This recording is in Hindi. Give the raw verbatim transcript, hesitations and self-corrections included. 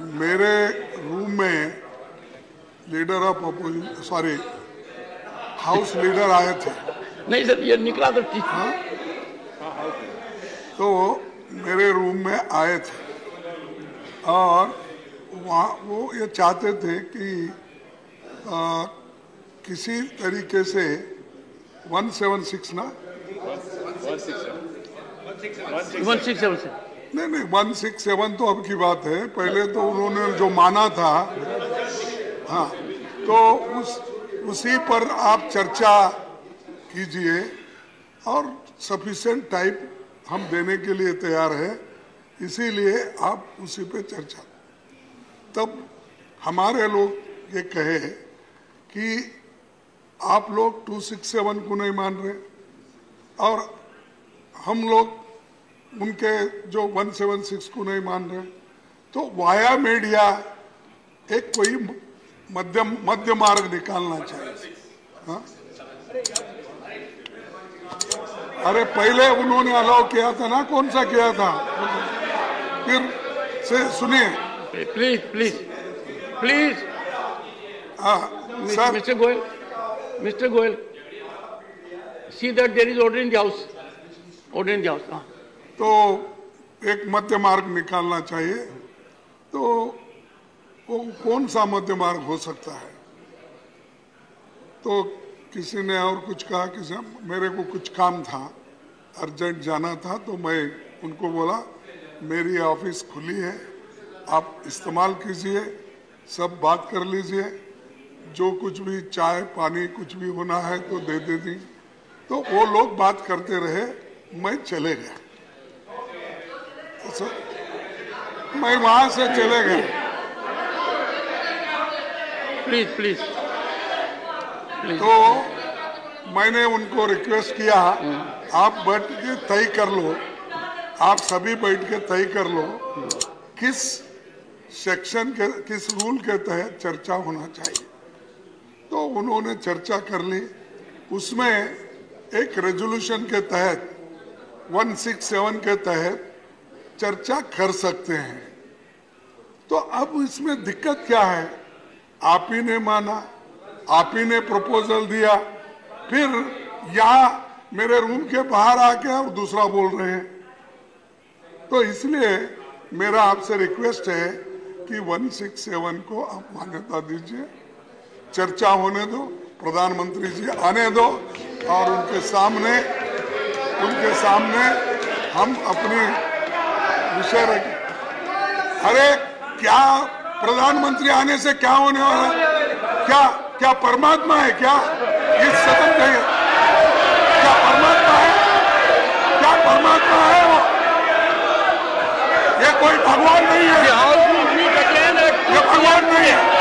मेरे रूम में leader of opposition sorry house leader आए थे। नहीं सर, ये निकला तो ठीक है। तो मेरे रूम में आए थे और वहाँ वो ये चाहते थे कि आ, किसी तरीके से वन सेवन सिक्स ना वन सिक्स सेवन नहीं नहीं वन सिक्स सेवन तो अब की बात है, पहले तो उन्होंने जो माना था, हाँ, तो उस उसी पर आप चर्चा कीजिए और सफिशेंट टाइप हम देने के लिए तैयार है, इसीलिए आप उसी पे चर्चा। तब हमारे लोग ये कहे कि आप लोग टू सिक्स सेवन को नहीं मान रहे और हम लोग उनके जो वन सेवन सिक्स को नहीं मान रहे, तो वाया मीडिया एक कोई मध्यम मध्य मार्ग निकालना चाहिए। हाँ? अरे पहले उन्होंने अलाउ किया था ना, कौन सा किया था? फिर से सुनिए प्लीज प्लीज प्लीज। हाँ sir, mister Goyal mister Goyal see that there is order in the house, order in the house. हाँ, तो एक मध्य मार्ग निकालना चाहिए। तो वो कौन सा मध्य मार्ग हो सकता है? तो किसी ने और कुछ कहा, किसी मेरे को कुछ काम था, अर्जेंट जाना था, तो मैं उनको बोला मेरी ऑफिस खुली है, आप इस्तेमाल कीजिए, सब बात कर लीजिए, जो कुछ भी चाय पानी कुछ भी होना है तो दे दे दी। तो वो लोग बात करते रहे, मैं चले गया। So, मैं वहां से चले गए। प्लीज प्लीज तो मैंने उनको रिक्वेस्ट किया, आप बैठ के तय कर लो, आप सभी बैठ के तय कर लो किस सेक्शन के किस रूल के तहत चर्चा होना चाहिए। तो उन्होंने चर्चा कर ली, उसमें एक रेजोल्यूशन के तहत वन सिक्स सेवन के तहत चर्चा कर सकते हैं। तो अब इसमें दिक्कत क्या है? आप ही ने माना, आप ही ने प्रपोजल दिया, फिर यहाँ मेरे रूम के बाहर आके और दूसरा बोल रहे हैं। तो इसलिए मेरा आपसे रिक्वेस्ट है कि वन सिक्स सेवन को आप मान्यता दीजिए, चर्चा होने दो, प्रधानमंत्री जी आने दो और उनके सामने उनके सामने हम अपनी विषय रखे। अरे क्या प्रधानमंत्री आने से क्या होने वाला है? क्या क्या परमात्मा है क्या? ये सदन है क्या? परमात्मा है क्या? परमात्मा है वो? ये कोई भगवान नहीं है, ये भगवान नहीं है।